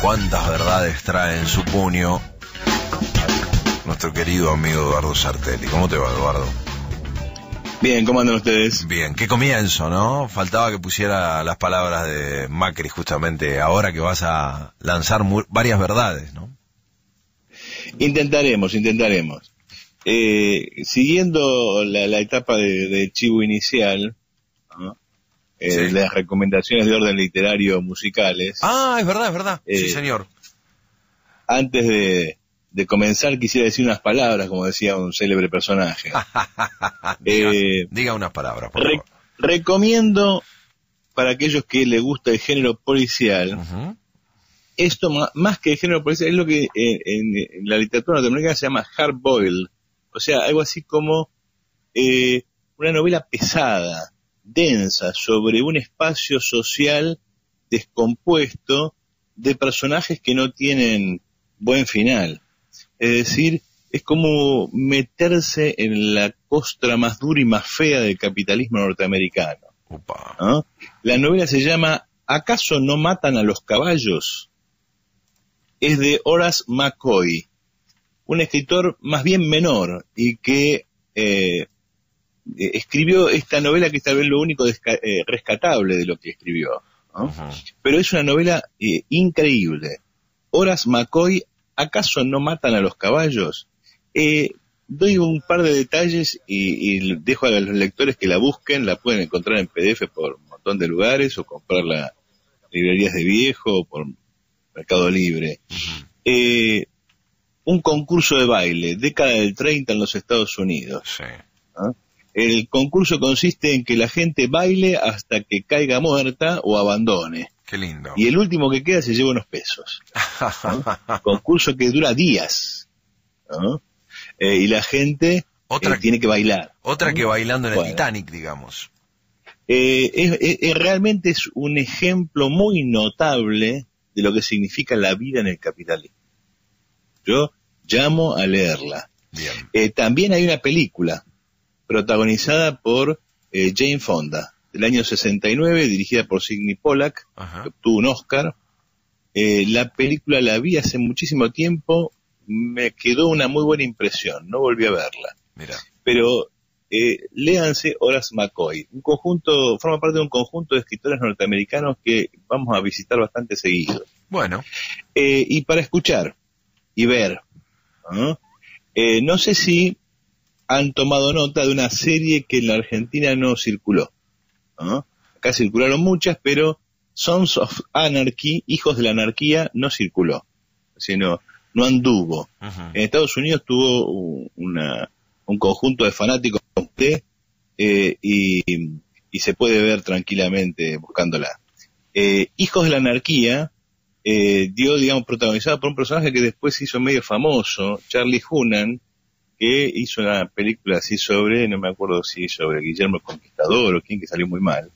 cuántas verdades trae en su puño nuestro querido amigo Eduardo Sartelli. ¿Cómo te va, Eduardo? Bien, ¿cómo andan ustedes? Bien, qué comienzo, ¿no? Faltaba que pusiera las palabras de Macri justamente ahora que vas a lanzar varias verdades, ¿no? Intentaremos. Siguiendo la etapa de chivo inicial, ¿no? Sí. Las recomendaciones de orden literario musicales. Ah, es verdad. Sí, señor. Antes de comenzar quisiera decir unas palabras, como decía un célebre personaje. diga unas palabras, por favor. Recomiendo para aquellos que les gusta el género policial, esto más que el género policial es lo que en la literatura norteamericana se llama hard boiled, o sea, algo así como una novela pesada, densa, sobre un espacio social descompuesto de personajes que no tienen buen final. Es decir, es como meterse en la costra más dura y más fea del capitalismo norteamericano, ¿no? La novela se llama ¿Acaso no matan a los caballos? Es de Horace McCoy, un escritor más bien menor y que escribió esta novela que es tal vez lo único rescatable de lo que escribió, ¿no? Pero es una novela increíble. Horace McCoy, ¿acaso no matan a los caballos? Doy un par de detalles y dejo a los lectores que la busquen, la pueden encontrar en PDF por un montón de lugares o comprarla en librerías de viejo o por Mercado Libre. Un concurso de baile, década del 30 en los Estados Unidos. Sí. ¿Ah? El concurso consiste en que la gente baile hasta que caiga muerta o abandone. Qué lindo. Y el último que queda se lleva unos pesos, ¿no? Concurso que dura días, ¿no? Y la gente tiene que bailar. Otra, ¿no?, que bailando en el Titanic, digamos. Realmente es un ejemplo muy notable de lo que significa la vida en el capitalismo. Yo llamo a leerla. Bien. También hay una película protagonizada por Jane Fonda, del año 69, dirigida por Sidney Pollack, que obtuvo un Oscar. La película la vi hace muchísimo tiempo, me quedó una muy buena impresión, no volví a verla. Mira. Pero léanse Horace McCoy, forma parte de un conjunto de escritores norteamericanos que vamos a visitar bastante seguido. Bueno. Y para escuchar y ver, ¿no? No sé si han tomado nota de una serie que en la Argentina no circuló, ¿no? Acá circularon muchas, pero Sons of Anarchy, Hijos de la Anarquía, no circuló, sino no anduvo. En Estados Unidos tuvo un conjunto de fanáticos y se puede ver tranquilamente buscándola. Hijos de la Anarquía protagonizada por un personaje que después se hizo medio famoso, Charlie Hunnam, que hizo una película así sobre, no me acuerdo si sobre Guillermo el Conquistador o quién, que salió muy mal.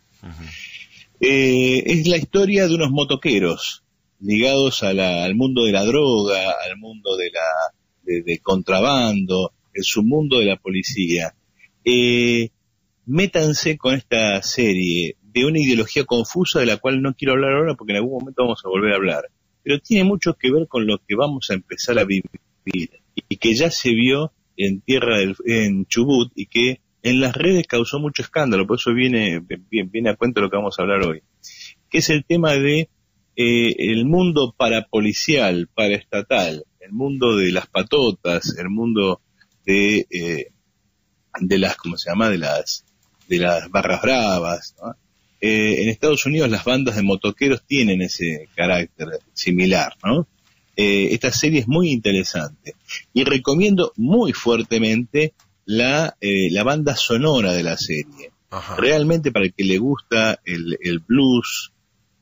Es la historia de unos motoqueros ligados al mundo de la droga, al mundo de contrabando, el submundo de la policía. Métanse con esta serie de una ideología confusa de la cual no quiero hablar ahora porque en algún momento vamos a volver a hablar. Pero tiene mucho que ver con lo que vamos a empezar a vivir y que ya se vio en Chubut y que en las redes causó mucho escándalo, por eso viene a cuento lo que vamos a hablar hoy, que es el tema de el mundo parapolicial, paraestatal, el mundo de las patotas, el mundo de las, ¿cómo se llama?, de las barras bravas, ¿no? En Estados Unidos las bandas de motoqueros tienen ese carácter similar, ¿no? Esta serie es muy interesante y recomiendo muy fuertemente la banda sonora de la serie. Realmente para el que le gusta el blues,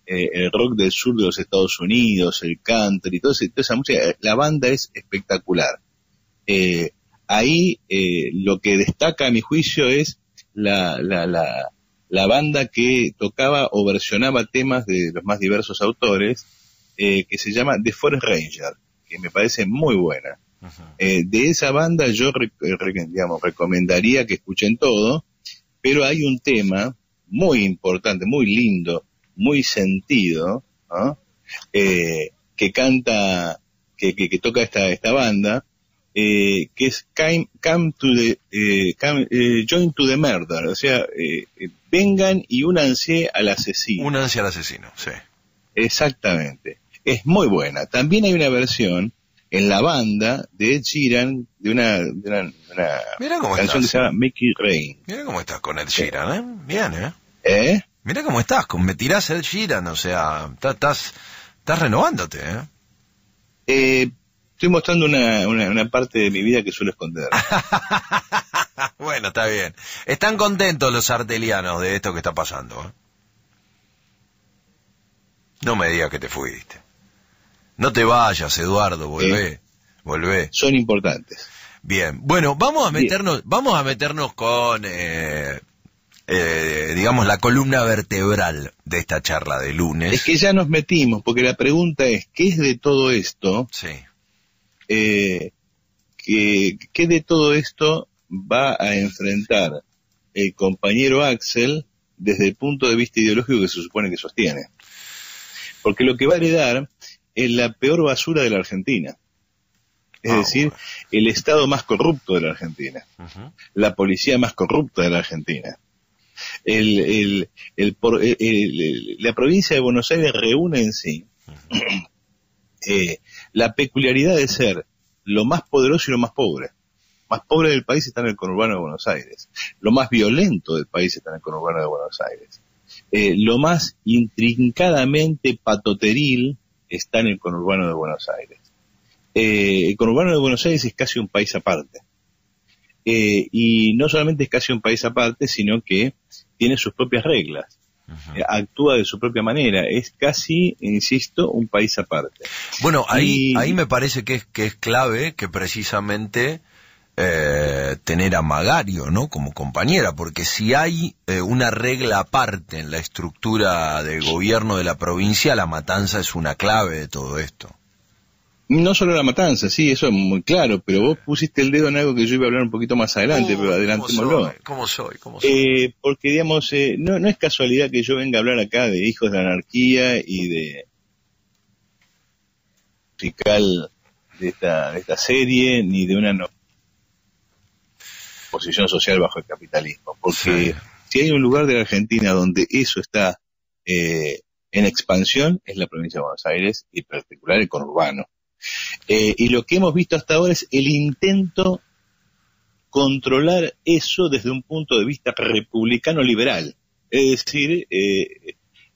el rock del sur de los Estados Unidos, el country, toda esa música, la banda es espectacular. Lo que destaca a mi juicio es la banda que tocaba o versionaba temas de los más diversos autores, que se llama The Forest Ranger, que me parece muy buena. De esa banda yo recomendaría que escuchen todo, pero hay un tema muy importante, muy lindo, muy sentido, ¿no? que canta, que toca esta banda, que es Join to the Murder, o sea, vengan y únanse al asesino. Únanse al asesino, sí. Exactamente. Es muy buena. También hay una versión en la banda de Ed Sheeran de una canción que se llama Mickey Rain. Mira cómo estás con Ed Sheeran, ¿eh? Bien, ¿eh? ¿Eh? Mira cómo estás, me tirás Ed Sheeran, o sea, estás renovándote, ¿eh? Estoy mostrando una parte de mi vida que suelo esconder. Bueno, está bien. Están contentos los sartelianos de esto que está pasando. No me digas que te fuiste. No te vayas, Eduardo, volvé. Volvé. Son importantes. Bien, bueno, vamos a meternos con, digamos, la columna vertebral de esta charla de lunes. Es que ya nos metimos, porque la pregunta es, ¿qué es de todo esto? Sí. ¿Qué de todo esto va a enfrentar el compañero Axel desde el punto de vista ideológico que se supone que sostiene? Porque lo que va a heredar es la peor basura de la Argentina, es decir, el Estado más corrupto de la Argentina, la policía más corrupta de la Argentina. La provincia de Buenos Aires reúne en sí la peculiaridad de ser lo más poderoso y lo más pobre. Lo más pobre del país está en el conurbano de Buenos Aires. Lo más violento del país está en el conurbano de Buenos Aires. Lo más intrincadamente patoteril está en el conurbano de Buenos Aires. El conurbano de Buenos Aires es casi un país aparte. Y no solamente es casi un país aparte, sino que tiene sus propias reglas. Actúa de su propia manera, es casi, insisto, un país aparte. Bueno, ahí me parece que es clave que precisamente tener a Magario, ¿no?, como compañera, porque si hay una regla aparte en la estructura del gobierno de la provincia, la matanza es una clave de todo esto. No solo la matanza, sí, eso es muy claro, pero vos pusiste el dedo en algo que yo iba a hablar un poquito más adelante, pero adelantémoslo. ¿Cómo soy? Porque, digamos, no es casualidad que yo venga a hablar acá de Hijos de la Anarquía y de musical de esta serie, ni de una posición social bajo el capitalismo, porque si hay un lugar de la Argentina donde eso está en expansión, es la provincia de Buenos Aires, y en particular el conurbano. Y lo que hemos visto hasta ahora es el intento controlar eso desde un punto de vista republicano-liberal. Es decir,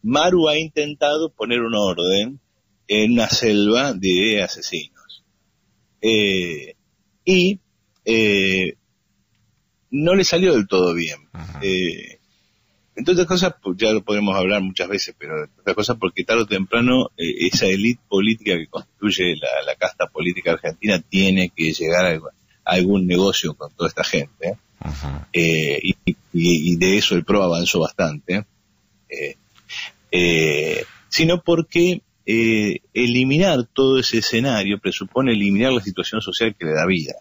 Maru ha intentado poner un orden en una selva de asesinos. No le salió del todo bien. Entre otras cosas, ya lo podemos hablar muchas veces, pero entre otras cosas porque tarde o temprano esa élite política que constituye la casta política argentina tiene que llegar a algún negocio con toda esta gente. Y de eso el PRO avanzó bastante. Sino porque eliminar todo ese escenario presupone eliminar la situación social que le da vida.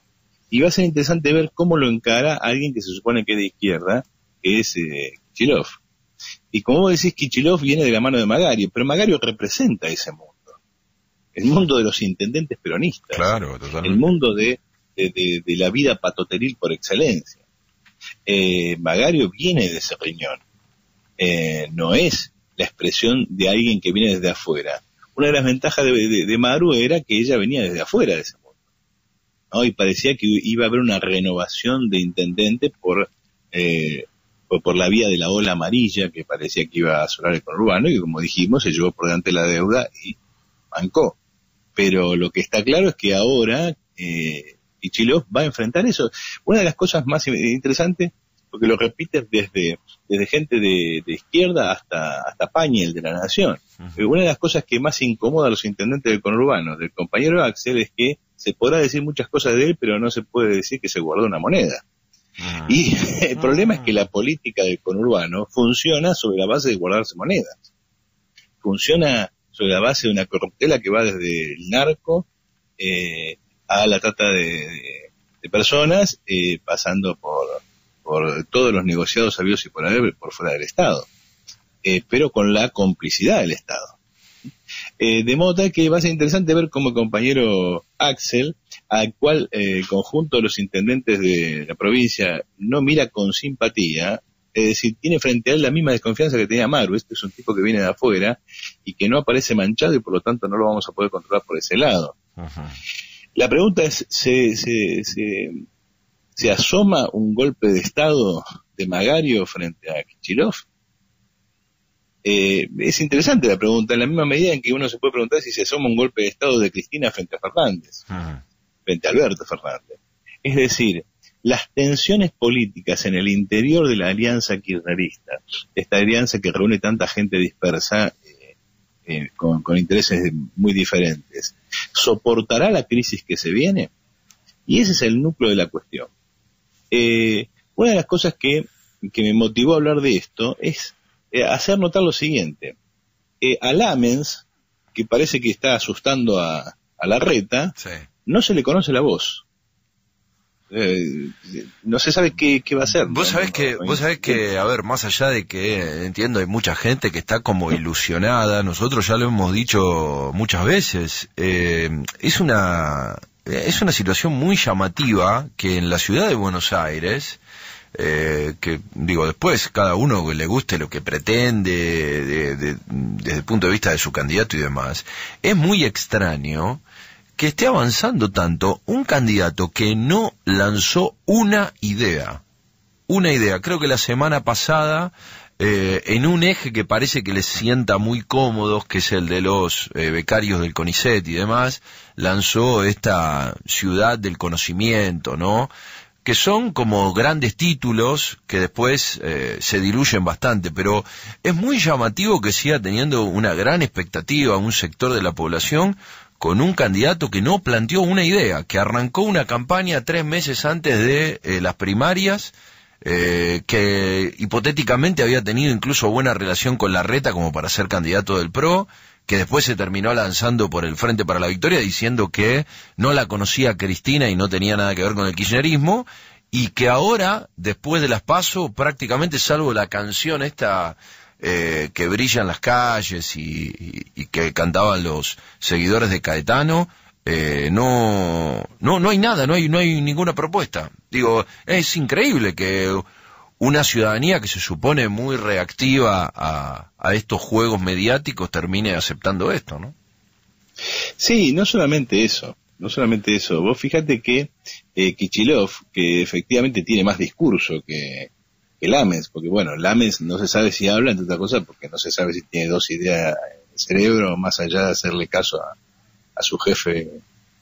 Y va a ser interesante ver cómo lo encara alguien que se supone que es de izquierda, que es... Kicillof. Y como vos decís, Kicillof viene de la mano de Magario, pero Magario representa ese mundo. El mundo de los intendentes peronistas. Claro, totalmente. El mundo de la vida patoteril por excelencia. Magario viene de ese riñón. No es la expresión de alguien que viene desde afuera. Una de las ventajas de Maru era que ella venía desde afuera de ese mundo, ¿no? Y parecía que iba a haber una renovación de intendente por la vía de la ola amarilla que parecía que iba a asolar el conurbano y, como dijimos, se llevó por delante la deuda y bancó. Pero lo que está claro es que ahora Kicillof va a enfrentar eso. Una de las cosas más interesantes, porque lo repite desde gente de izquierda hasta Pañel de la Nación, una de las cosas que más incomoda a los intendentes del conurbano, del compañero Axel, es que se podrá decir muchas cosas de él, pero no se puede decir que se guardó una moneda. Y el problema es que la política del conurbano funciona sobre la base de guardarse monedas. Funciona sobre la base de una corruptela que va desde el narco a la trata de personas, pasando por todos los negociados habidos y por haber por fuera del Estado, pero con la complicidad del Estado. de Mota, que va a ser interesante ver cómo el compañero Axel, al cual el conjunto de los intendentes de la provincia no mira con simpatía, es decir, tiene frente a él la misma desconfianza que tenía Maru. Este es un tipo que viene de afuera y que no aparece manchado y por lo tanto no lo vamos a poder controlar por ese lado. Ajá. La pregunta es, ¿se asoma un golpe de Estado de Magario frente a Kicillof? Es interesante la pregunta, en la misma medida en que uno se puede preguntar si se asoma un golpe de Estado de Cristina frente a Fernández, frente a Alberto Fernández. Es decir, las tensiones políticas en el interior de la alianza kirchnerista, esta alianza que reúne tanta gente dispersa con intereses muy diferentes, ¿soportará la crisis que se viene? Y ese es el núcleo de la cuestión. Una de las cosas que me motivó a hablar de esto es hacer notar lo siguiente. A Lammens, que parece que está asustando a Larreta, sí, no se le conoce la voz. No se sabe qué va a hacer. Vos sabés que, a ver, más allá de que entiendo, hay mucha gente que está como ilusionada, nosotros ya lo hemos dicho muchas veces, es una situación muy llamativa que en la ciudad de Buenos Aires... que digo, después cada uno le guste lo que pretende desde el punto de vista de su candidato y demás, es muy extraño que esté avanzando tanto un candidato que no lanzó una idea. Creo que la semana pasada, en un eje que parece que les sienta muy cómodos, que es el de los becarios del CONICET y demás, lanzó esta ciudad del conocimiento, ¿no?, que son como grandes títulos que después se diluyen bastante, pero es muy llamativo que siga teniendo una gran expectativa un sector de la población con un candidato que no planteó una idea, que arrancó una campaña 3 meses antes de las primarias, que hipotéticamente había tenido incluso buena relación con Larreta como para ser candidato del PRO, que después se terminó lanzando por el Frente para la Victoria diciendo que no la conocía Cristina y no tenía nada que ver con el kirchnerismo, y que ahora, después de las PASO, prácticamente salvo la canción esta que brilla en las calles y que cantaban los seguidores de Caetano, no hay nada, no hay ninguna propuesta. Digo, es increíble que una ciudadanía que se supone muy reactiva a estos juegos mediáticos termine aceptando esto, ¿no? Sí, no solamente eso. Vos fíjate que Kicillof, que efectivamente tiene más discurso que Lammens, porque bueno, Lammens no se sabe si habla, entre otras cosas, porque no se sabe si tiene dos ideas en el cerebro, más allá de hacerle caso a su jefe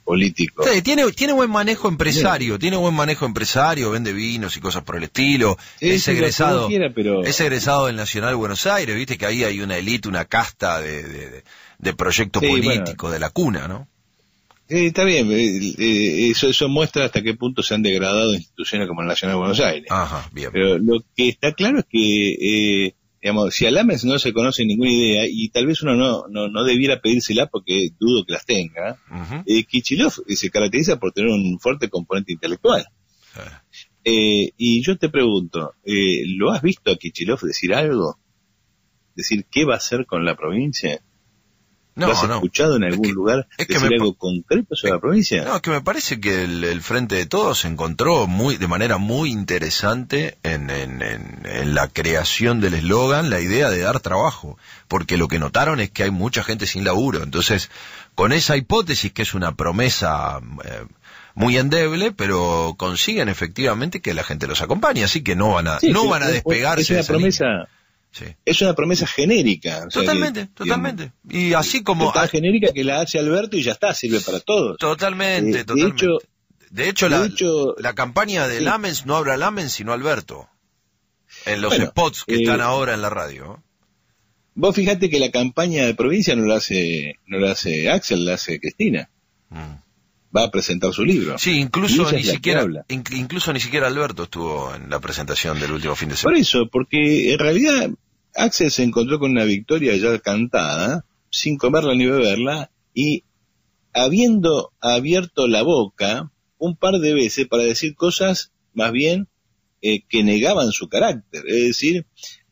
político. Sí, tiene buen manejo empresario, vende vinos y cosas por el estilo, es egresado del Nacional de Buenos Aires, viste que ahí hay una élite, una casta de proyecto político, bueno, de la cuna, ¿no? Está bien, eso muestra hasta qué punto se han degradado instituciones como el Nacional de Buenos Aires. Ajá, bien. Pero lo que está claro es que... digamos, si a Lammens no se conoce ninguna idea, y tal vez uno no debiera pedírsela porque dudo que las tenga, Kicillof se caracteriza por tener un fuerte componente intelectual. Y yo te pregunto, ¿lo has visto a Kicillof decir algo? ¿Decir qué va a hacer con la provincia? No, ¿lo has escuchado en algún lugar decir algo concreto sobre la provincia? No, es que me parece que el Frente de Todos se encontró de manera muy interesante en la creación del eslogan, la idea de dar trabajo, porque lo que notaron es que hay mucha gente sin laburo. Entonces, con esa hipótesis, que es una promesa muy endeble, pero consiguen efectivamente que la gente los acompañe, así que no van a despegarse. Es una promesa... Sí. Es una promesa genérica. Totalmente. Y así como... tan genérica que la hace Alberto y ya está, sirve para todos. Totalmente. De hecho, la campaña de Lammens no habla Lammens sino Alberto. En los spots que están ahora en la radio. Vos fijate que la campaña de provincia no la hace Axel, la hace Cristina. Va a presentar su libro. Sí, incluso ni siquiera Alberto estuvo en la presentación del último fin de semana. Por eso, porque en realidad Axel se encontró con una victoria ya cantada, sin comerla ni beberla, y habiendo abierto la boca un par de veces para decir cosas más bien que negaban su carácter. Es decir,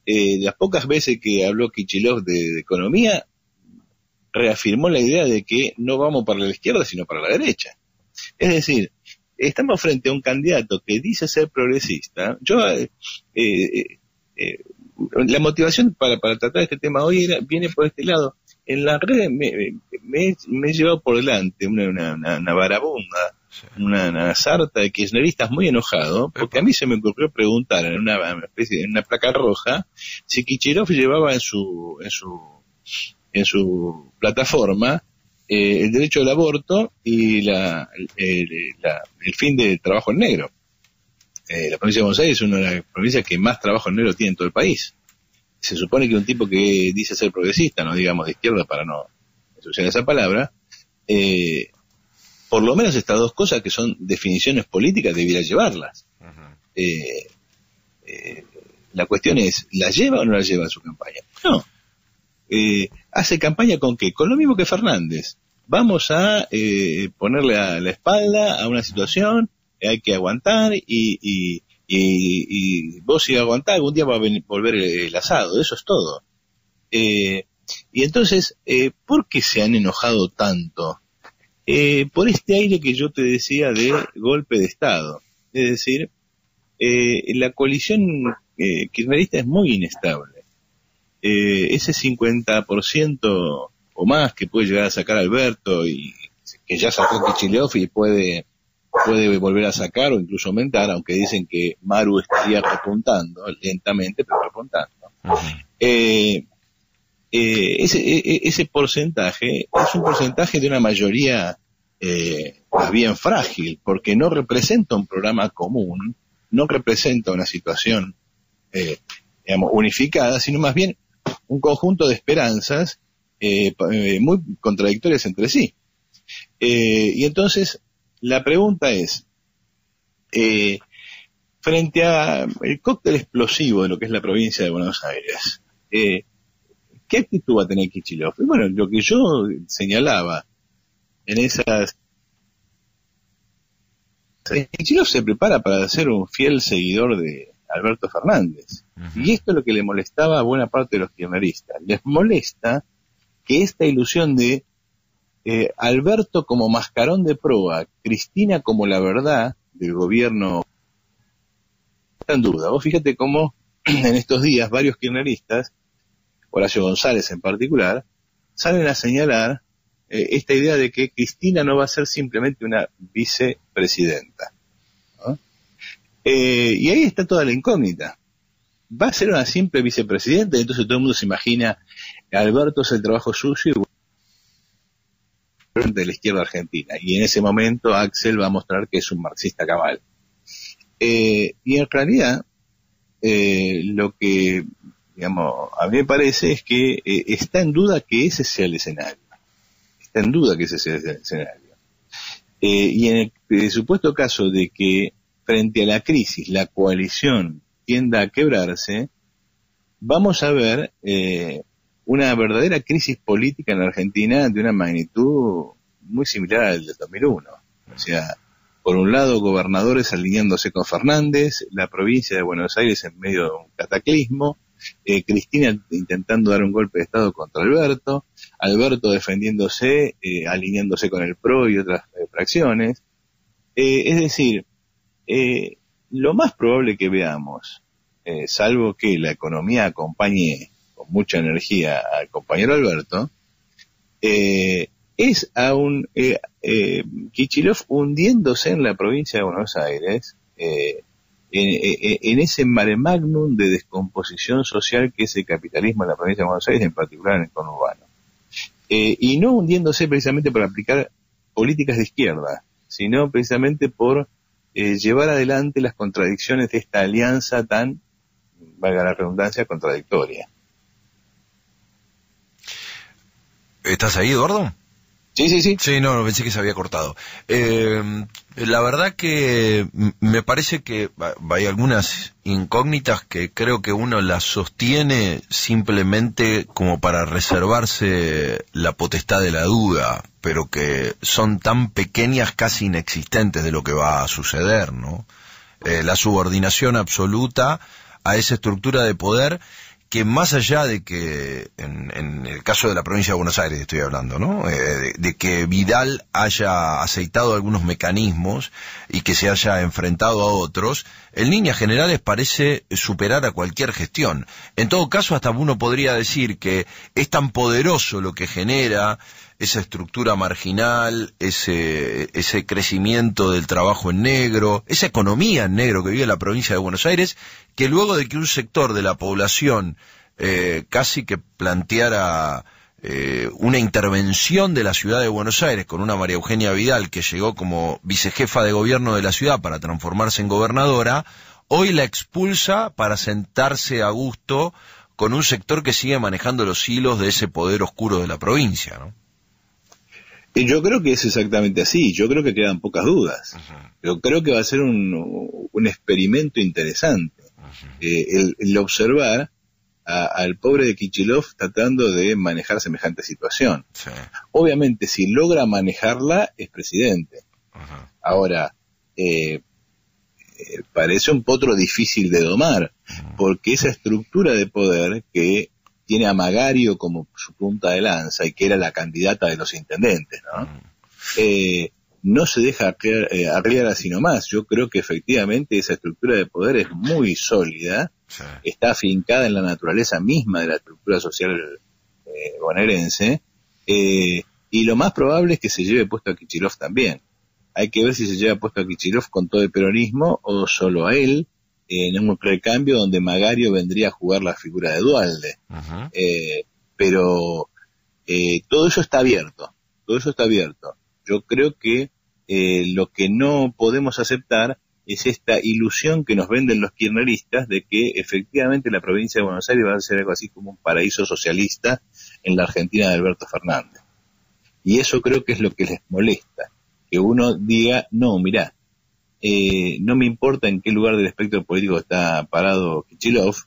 las pocas veces que habló Kicillof de economía, reafirmó la idea de que no vamos para la izquierda, sino para la derecha. Es decir, estamos frente a un candidato que dice ser progresista. Yo, la motivación para tratar este tema hoy viene por este lado. En las redes me he llevado por delante una barabunda, una sarta de kirchneristas muy enojados, porque a mí se me ocurrió preguntar en una especie, en una placa roja, si Kicillof llevaba en su plataforma el derecho al aborto y el fin del trabajo en negro. La provincia de Buenos Aires es una de las provincias que más trabajo en negro tiene en todo el país. Se supone que un tipo que dice ser progresista, no digamos de izquierda para no ensuciar esa palabra, por lo menos estas dos cosas que son definiciones políticas debiera llevarlas. La cuestión es, ¿la lleva o no la lleva a su campaña? No. ¿Hace campaña con qué? Con lo mismo que Fernández. Vamos a ponerle la espalda a una situación, hay que aguantar y vos si aguantás algún día va a volver el asado, eso es todo. Y entonces, ¿por qué se han enojado tanto? Por este aire que yo te decía de golpe de Estado. Es decir, la coalición kirchnerista es muy inestable. Ese 50% o más que puede llegar a sacar Alberto y que ya sacó Kicillof y puede volver a sacar o incluso aumentar, aunque dicen que Maru estaría repuntando lentamente, pero repuntando. Ese porcentaje es un porcentaje de una mayoría más bien frágil, porque no representa un programa común, no representa una situación digamos, unificada, sino más bien un conjunto de esperanzas muy contradictorias entre sí. Y entonces la pregunta es, frente a el cóctel explosivo de lo que es la provincia de Buenos Aires, ¿qué actitud va a tener Kicillof? Bueno, lo que yo señalaba en esas... Kicillof se prepara para ser un fiel seguidor de Alberto Fernández. Y esto es lo que le molestaba a buena parte de los kirchneristas. Les molesta que esta ilusión de Alberto como mascarón de proa, Cristina como la verdad del gobierno, está en duda. Vos fíjate cómo en estos días varios kirchneristas, Horacio González en particular, salen a señalar esta idea de que Cristina no va a ser simplemente una vicepresidenta, ¿no? Y ahí está toda la incógnita. ¿Va a ser una simple vicepresidenta? Y entonces todo el mundo se imagina, Alberto hace el trabajo suyo y de la izquierda argentina, y en ese momento Axel va a mostrar que es un marxista cabal. Y en realidad lo que digamos, a mí me parece es que está en duda que ese sea el escenario, está en duda que ese sea el escenario. Y en el supuesto caso de que frente a la crisis la coalición tienda a quebrarse, vamos a ver una verdadera crisis política en la Argentina de una magnitud muy similar al del 2001. O sea, por un lado, gobernadores alineándose con Fernández, la provincia de Buenos Aires en medio de un cataclismo, Cristina intentando dar un golpe de Estado contra Alberto, Alberto defendiéndose, alineándose con el PRO y otras fracciones. Es decir, lo más probable que veamos, salvo que la economía acompañe con mucha energía al compañero Alberto, es a un Kicillof hundiéndose en la provincia de Buenos Aires, en ese mare magnum de descomposición social que es el capitalismo en la provincia de Buenos Aires, en particular en el conurbano. Y no hundiéndose precisamente por aplicar políticas de izquierda, sino precisamente por llevar adelante las contradicciones de esta alianza tan, valga la redundancia, contradictoria. ¿Estás ahí, Eduardo? Sí. Sí, no, pensé que se había cortado. La verdad que me parece que hay algunas incógnitas que creo que uno las sostiene simplemente como para reservarse la potestad de la duda, pero que son tan pequeñas, casi inexistentes de lo que va a suceder, ¿no? La subordinación absoluta a esa estructura de poder que más allá de que, en el caso de la provincia de Buenos Aires estoy hablando, ¿no? De que Vidal haya aceitado algunos mecanismos y que se haya enfrentado a otros, en líneas generales parece superar a cualquier gestión. En todo caso, hasta uno podría decir que es tan poderoso lo que genera esa estructura marginal, ese crecimiento del trabajo en negro, esa economía en negro que vive la provincia de Buenos Aires, que luego de que un sector de la población casi que planteara una intervención de la ciudad de Buenos Aires con una María Eugenia Vidal que llegó como vicejefa de gobierno de la ciudad para transformarse en gobernadora, hoy la expulsa para sentarse a gusto con un sector que sigue manejando los hilos de ese poder oscuro de la provincia, ¿no? Yo creo que es exactamente así, yo creo que quedan pocas dudas. Yo creo que va a ser un experimento interesante el observar al pobre de Kicillof tratando de manejar semejante situación. Sí. Obviamente, si logra manejarla, es presidente. Ahora, parece un potro difícil de domar, porque esa estructura de poder que tiene a Magario como su punta de lanza y que era la candidata de los intendentes, ¿no? No se deja arriar así nomás. Yo creo que efectivamente esa estructura de poder es muy sólida, sí. Está afincada en la naturaleza misma de la estructura social bonaerense, y lo más probable es que se lleve puesto a Kicillof también. Hay que ver si se lleva puesto a Kicillof con todo el peronismo o solo a él, en un recambio donde Magario vendría a jugar la figura de Duhalde. Pero todo eso está abierto, todo eso está abierto. Yo creo que lo que no podemos aceptar es esta ilusión que nos venden los kirchneristas de que efectivamente la provincia de Buenos Aires va a ser algo así como un paraíso socialista en la Argentina de Alberto Fernández. Y eso creo que es lo que les molesta, que uno diga, no, mirá, no me importa en qué lugar del espectro político está parado Kicillof,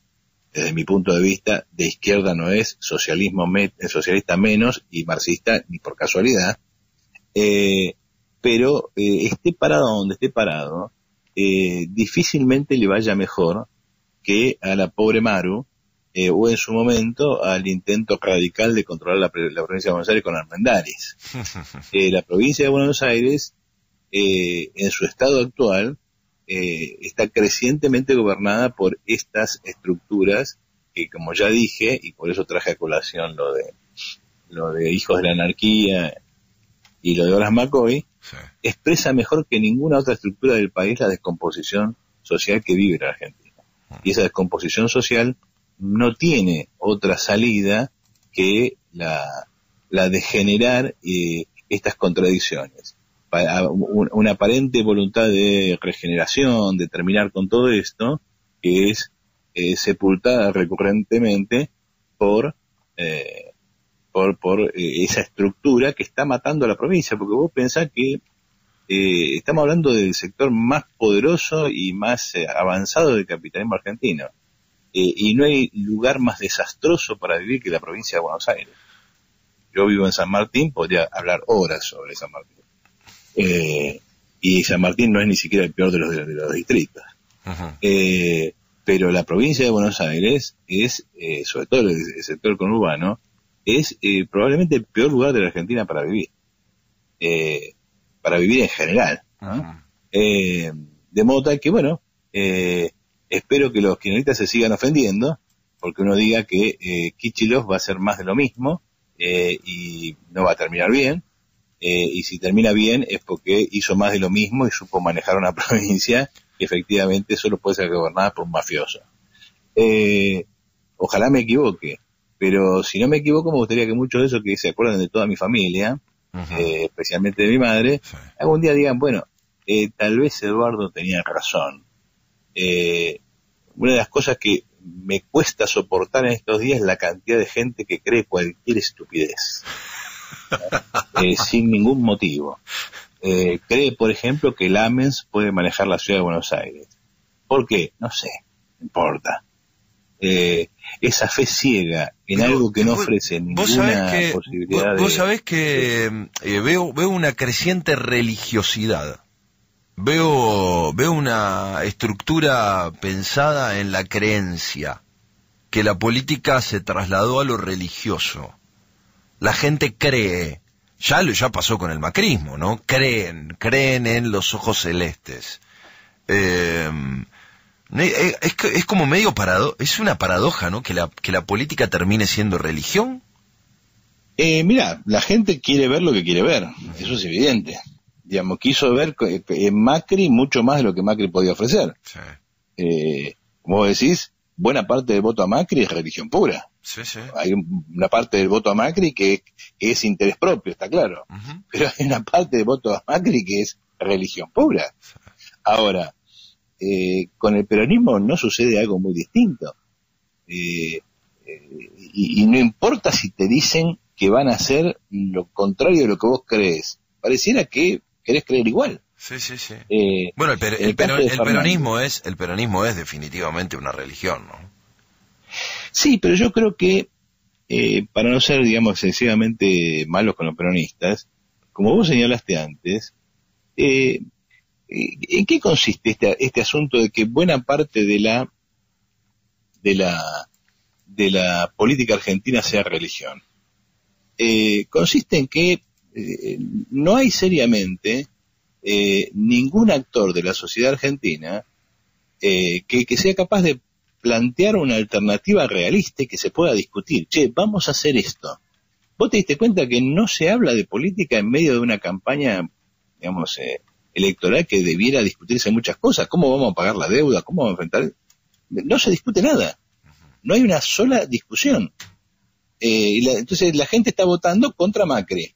desde mi punto de vista, de izquierda no es, socialista menos y marxista ni por casualidad, pero esté parado donde esté parado, difícilmente le vaya mejor que a la pobre Maru, o en su momento al intento radical de controlar la provincia de Buenos Aires con Armendariz. La provincia de Buenos Aires, en su estado actual, está crecientemente gobernada por estas estructuras que, como ya dije, y por eso traje a colación lo de Hijos de la Anarquía y lo de Horace McCoy, sí. Expresa mejor que ninguna otra estructura del país la descomposición social que vive la Argentina. Y esa descomposición social no tiene otra salida que la de generar estas contradicciones. Una aparente voluntad de regeneración, de terminar con todo esto, que es sepultada recurrentemente por esa estructura que está matando a la provincia, porque vos pensás que estamos hablando del sector más poderoso y más avanzado del capitalismo argentino, y no hay lugar más desastroso para vivir que la provincia de Buenos Aires. Yo vivo en San Martín, podría hablar horas sobre San Martín. Y San Martín no es ni siquiera el peor de los distritos. Pero la provincia de Buenos Aires es, sobre todo el sector conurbano, es probablemente el peor lugar de la Argentina para vivir en general, ¿no? De modo tal que, bueno, espero que los kirchneristas se sigan ofendiendo, porque uno diga que Kicillof va a ser más de lo mismo y no va a terminar bien. Y si termina bien es porque hizo más de lo mismo y supo manejar una provincia que efectivamente solo puede ser gobernada por un mafioso. Ojalá me equivoque, pero si no me equivoco me gustaría que muchos de esos que se acuerdan de toda mi familia, especialmente de mi madre, sí. Algún día digan, bueno, tal vez Eduardo tenía razón. Una de las cosas que me cuesta soportar en estos días es la cantidad de gente que cree cualquier estupidez. Sin ningún motivo. Cree, por ejemplo, que Lammens puede manejar la ciudad de Buenos Aires. ¿Por qué? No sé, no importa. Esa fe ciega en algo que no ofrece ninguna posibilidad. Vos sabés que veo una creciente religiosidad. Veo una estructura pensada en la creencia, que la política se trasladó a lo religioso. La gente cree, ya pasó con el macrismo, ¿no? Creen en los ojos celestes. Es como medio parado, es una paradoja, ¿no? Que la política termine siendo religión. Mira, la gente quiere ver lo que quiere ver, eso es evidente. Digamos, quiso ver en Macri mucho más de lo que Macri podía ofrecer. Sí. Como decís, buena parte del voto a Macri es religión pura. Sí, sí. Hay una parte del voto a Macri que es interés propio, está claro. Uh-huh. Pero hay una parte del voto a Macri que es religión pura. Sí. Ahora, con el peronismo no sucede algo muy distinto. Y no importa si te dicen que van a hacer lo contrario de lo que vos crees. Pareciera que querés creer igual. Sí, sí, sí. Bueno, el peronismo es definitivamente una religión, ¿no? Sí, pero yo creo que, para no ser, digamos, excesivamente malos con los peronistas, como vos señalaste antes, ¿en qué consiste este asunto de que buena parte de la política argentina sea religión? Consiste en que no hay seriamente ningún actor de la sociedad argentina que sea capaz de plantear una alternativa realista y que se pueda discutir. Che, vamos a hacer esto. ¿Vos te diste cuenta que no se habla de política en medio de una campaña, digamos, electoral que debiera discutirse muchas cosas? ¿Cómo vamos a pagar la deuda? ¿Cómo vamos a enfrentar? No se discute nada. No hay una sola discusión. Entonces la gente está votando contra Macri.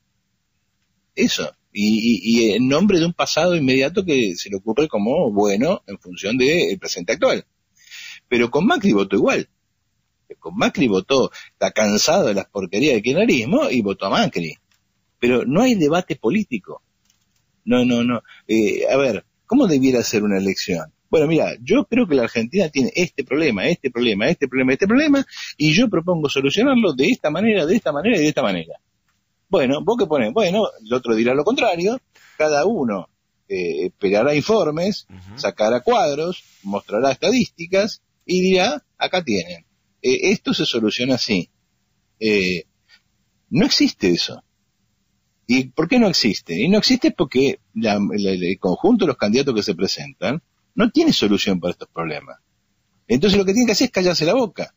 Eso, y en nombre de un pasado inmediato que se le ocurre como bueno en función del presente actual. Pero con Macri votó igual. Con Macri votó, está cansado de las porquerías del kirchnerismo y votó a Macri. Pero no hay debate político. No. A ver, ¿cómo debiera ser una elección? Bueno, mira, yo creo que la Argentina tiene este problema, y yo propongo solucionarlo de esta manera. Bueno, ¿vos qué ponés? Bueno, el otro dirá lo contrario, cada uno pegará informes, uh-huh, sacará cuadros, mostrará estadísticas y dirá, acá tienen, esto se soluciona así. No existe eso. ¿Y por qué no existe? Y no existe porque el conjunto de los candidatos que se presentan no tiene solución para estos problemas. Entonces lo que tienen que hacer es callarse la boca.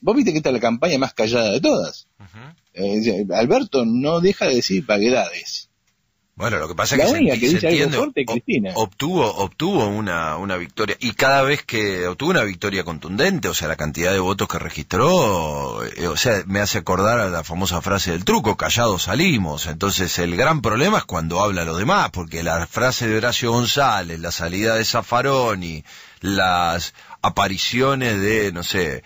Vos viste que esta es la campaña más callada de todas. Uh-huh. Alberto no deja de decir vaguedades. Bueno, lo que pasa es que dice entiende, algo fuerte, Cristina. Obtuvo una victoria, y cada vez que obtuvo una victoria contundente, o sea, la cantidad de votos que registró, o sea, me hace acordar a la famosa frase del truco, callados salimos. Entonces el gran problema es cuando habla los demás, porque la frase de Horacio González, la salida de Zaffaroni, las apariciones de, no sé,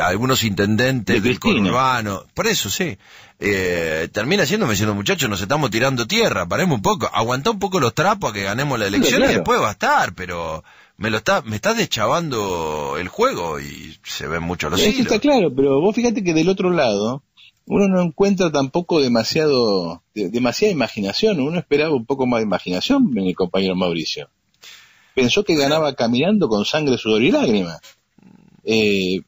algunos intendentes del conurbano, por eso sí, termina siendo, me diciendo, muchachos, nos estamos tirando tierra, paremos un poco, aguantá un poco los trapos a que ganemos la elección, sí, claro, y después va a estar, pero me está deschavando el juego y se ven mucho los hilos. Está claro, pero vos fíjate que del otro lado uno no encuentra tampoco demasiada imaginación, uno esperaba un poco más de imaginación en el compañero Mauricio. Pensó que ganaba caminando con sangre, sudor y lágrimas. No,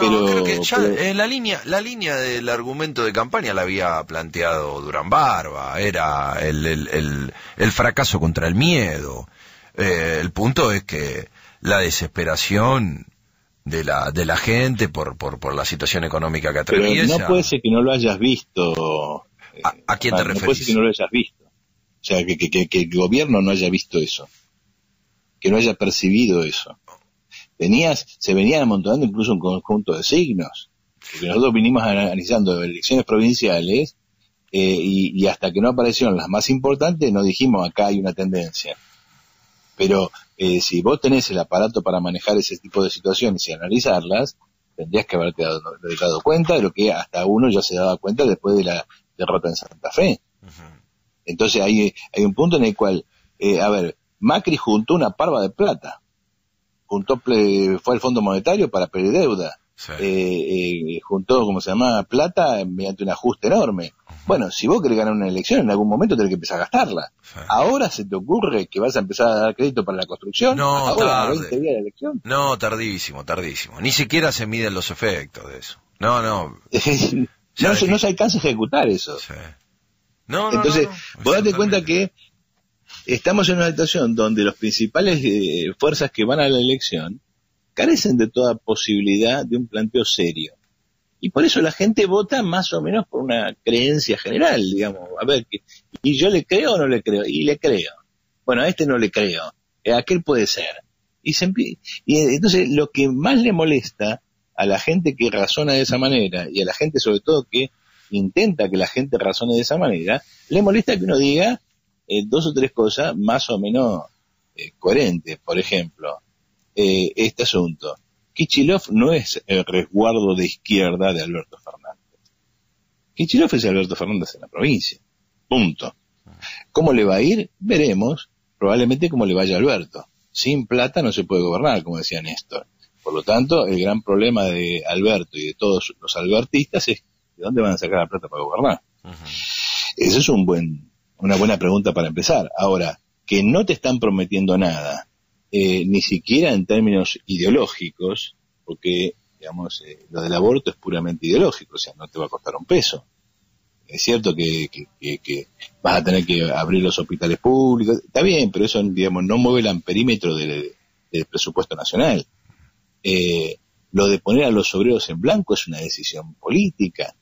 pero creo que ya la línea del argumento de campaña la había planteado Durán Barba. Era el fracaso contra el miedo. El punto es que la desesperación de la gente por la situación económica que atraviesa. Pero no puede ser que no lo hayas visto. ¿A quién te referís? No puede ser que no lo hayas visto. O sea, que el gobierno no haya visto eso, que no haya percibido eso. Se venían amontonando incluso un conjunto de signos, porque nosotros vinimos analizando elecciones provinciales y hasta que no aparecieron las más importantes no dijimos acá hay una tendencia. Pero si vos tenés el aparato para manejar ese tipo de situaciones y analizarlas, tendrías que haberte dado cuenta de lo que hasta uno ya se daba cuenta después de la derrota en Santa Fe. Uh-huh. Entonces hay un punto en el cual, a ver, Macri juntó una parva de plata, fue al Fondo Monetario para pedir deuda, sí. Juntó, ¿cómo se llama?, plata mediante un ajuste enorme. Bueno, si vos querés ganar una elección, en algún momento tenés que empezar a gastarla. Sí. ¿Ahora se te ocurre que vas a empezar a dar crédito para la construcción? No, ahora, tarde. 20 días de elección. No, tardísimo, tardísimo. Ni siquiera se miden los efectos de eso. No, no. No se alcanza a ejecutar eso. Sí. Entonces, no. Vos date cuenta que estamos en una situación donde los principales fuerzas que van a la elección carecen de toda posibilidad de un planteo serio. Y por eso la gente vota más o menos por una creencia general, digamos. A ver, ¿y yo le creo o no le creo? Y le creo. Bueno, a este no le creo. A aquel puede ser. Y entonces lo que más le molesta a la gente que razona de esa manera, y a la gente sobre todo que intenta que la gente razone de esa manera, le molesta que uno diga dos o tres cosas más o menos coherentes. Por ejemplo, este asunto. Kicillof no es el resguardo de izquierda de Alberto Fernández. Kicillof es Alberto Fernández en la provincia. Punto. ¿Cómo le va a ir? Veremos. Probablemente como le vaya a Alberto. Sin plata no se puede gobernar, como decía Néstor. Por lo tanto, el gran problema de Alberto y de todos los albertistas es de dónde van a sacar la plata para gobernar. Esa es una buena pregunta para empezar. Ahora, que no te están prometiendo nada. Ni siquiera en términos ideológicos, porque, digamos, lo del aborto es puramente ideológico, o sea, no te va a costar un peso. Es cierto que vas a tener que abrir los hospitales públicos, está bien, pero eso, digamos, no mueve el amperímetro del presupuesto nacional. Lo de poner a los obreros en blanco es una decisión política,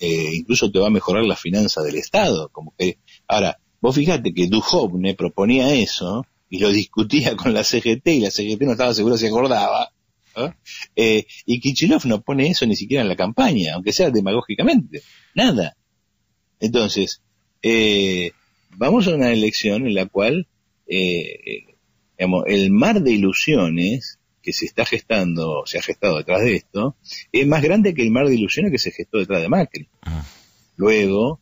incluso te va a mejorar la finanza del Estado. Como que, ahora, vos fíjate que Duhalde proponía eso, y lo discutía con la CGT, y la CGT no estaba segura si acordaba, ¿no? Y Kicillof no pone eso ni siquiera en la campaña, aunque sea demagógicamente, nada. Entonces, vamos a una elección en la cual, digamos, el mar de ilusiones que se está gestando, o se ha gestado detrás de esto, es más grande que el mar de ilusiones que se gestó detrás de Macri. Luego,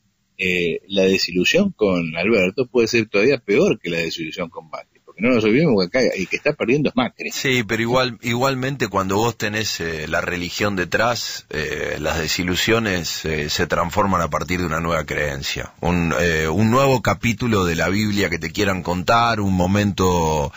la desilusión con Alberto puede ser todavía peor que la desilusión con Macri. No nos olvidemos que acá el que está perdiendo es Macri. Sí, pero igualmente cuando vos tenés la religión detrás, las desilusiones se transforman a partir de una nueva creencia. Un nuevo capítulo de la Biblia que te quieran contar, un momento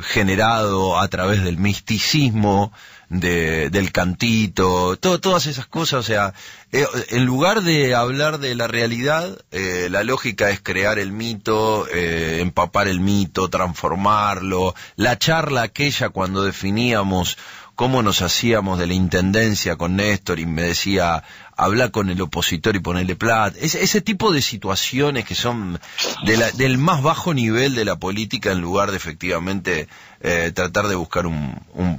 generado a través del misticismo, del cantito, todas esas cosas. O sea, en lugar de hablar de la realidad, la lógica es crear el mito, empapar el mito, transformarlo. La charla aquella cuando definíamos cómo nos hacíamos de la intendencia con Néstor y me decía, habla con el opositor y ponerle plata. Ese tipo de situaciones que son del más bajo nivel de la política, en lugar de efectivamente tratar de buscar un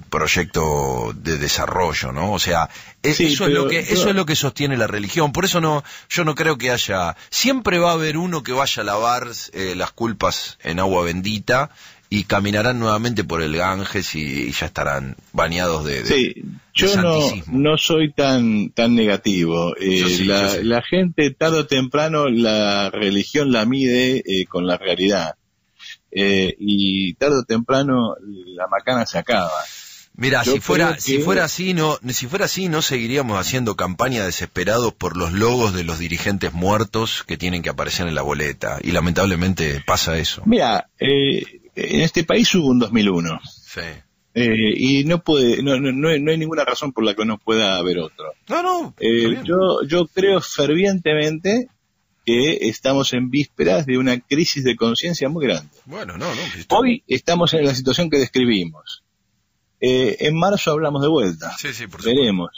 proyecto de desarrollo, ¿no? O sea, sí, eso es lo que sostiene la religión. Por eso yo no creo que haya. Siempre va a haber uno que vaya a lavar las culpas en agua bendita y caminarán nuevamente por el Ganges y ya estarán bañados de. Sí. Yo no soy tan negativo. La gente tarde o temprano la religión la mide con la realidad. Y tarde o temprano la macana se acaba. Mira, si fuera así no seguiríamos haciendo campaña desesperados por los logos de los dirigentes muertos que tienen que aparecer en la boleta. Y lamentablemente pasa eso. Mira, en este país hubo un 2001. Sí. Y no hay ninguna razón por la que no pueda haber otro. Yo creo fervientemente que estamos en vísperas de una crisis de conciencia muy grande. Hoy estamos en la situación que describimos. En marzo hablamos de vuelta. Sí, sí, por supuesto. Veremos.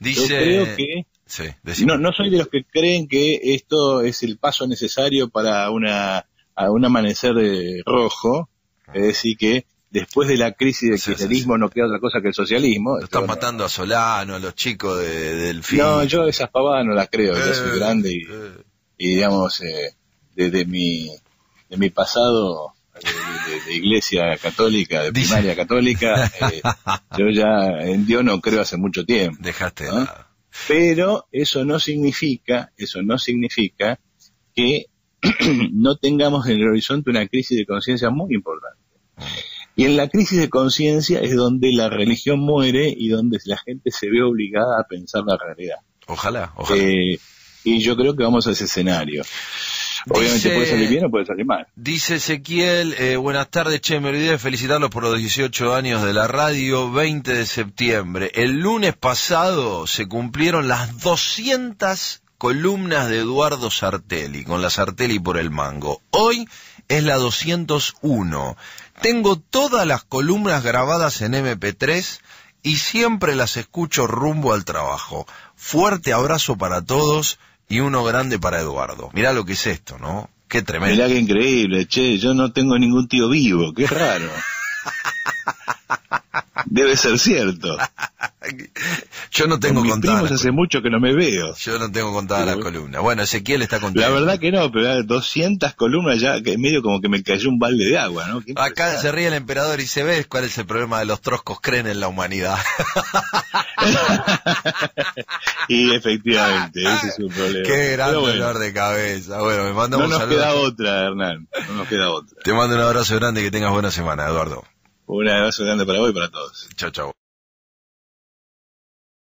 Dice... Yo creo que... Sí, no soy de los que creen que esto es el paso necesario para un amanecer rojo. Es decir que después de la crisis del kirchnerismo no queda otra cosa que el socialismo. Lo están matando a Solano, a los chicos del FIN. No, yo esas pavadas no las creo. Yo soy grande y digamos, desde mi pasado de iglesia católica, de primaria católica, yo ya en Dios no creo hace mucho tiempo. Dejaste, ¿no? Pero eso no significa que no tengamos en el horizonte una crisis de conciencia muy importante. Y en la crisis de conciencia es donde la religión muere y donde la gente se ve obligada a pensar la realidad. Ojalá, ojalá. Y yo creo que vamos a ese escenario. Obviamente dice, puede salir bien o puede salir mal. Dice Ezequiel, buenas tardes, che, me olvidé de felicitarlos por los 18 años de la radio, 20 de septiembre. El lunes pasado se cumplieron las 200 columnas de Eduardo Sartelli, con la Sartelli por el mango. Hoy es la 201. Tengo todas las columnas grabadas en MP3 y siempre las escucho rumbo al trabajo. Fuerte abrazo para todos. Y uno grande para Eduardo. Mirá lo que es esto, ¿no? Qué tremendo. Mirá qué increíble, che. Yo no tengo ningún tío vivo, qué raro. Debe ser cierto. Yo no tengo contada. Mis primos hace mucho que no me veo. Yo no tengo contada las columnas. Bueno, Ezequiel está contando. La verdad que no, pero 200 columnas ya, que medio como que me cayó un balde de agua, ¿no? Acá se ríe el emperador y se ve cuál es el problema de los troscos, creen en la humanidad. Y efectivamente, ese es un problema. Qué gran dolor de cabeza. Bueno, me manda un saludo. No nos queda otra, Hernán. No nos queda otra. Te mando un abrazo grande y que tengas buena semana, Eduardo. Un abrazo grande para vos y para todos. Chau, chau.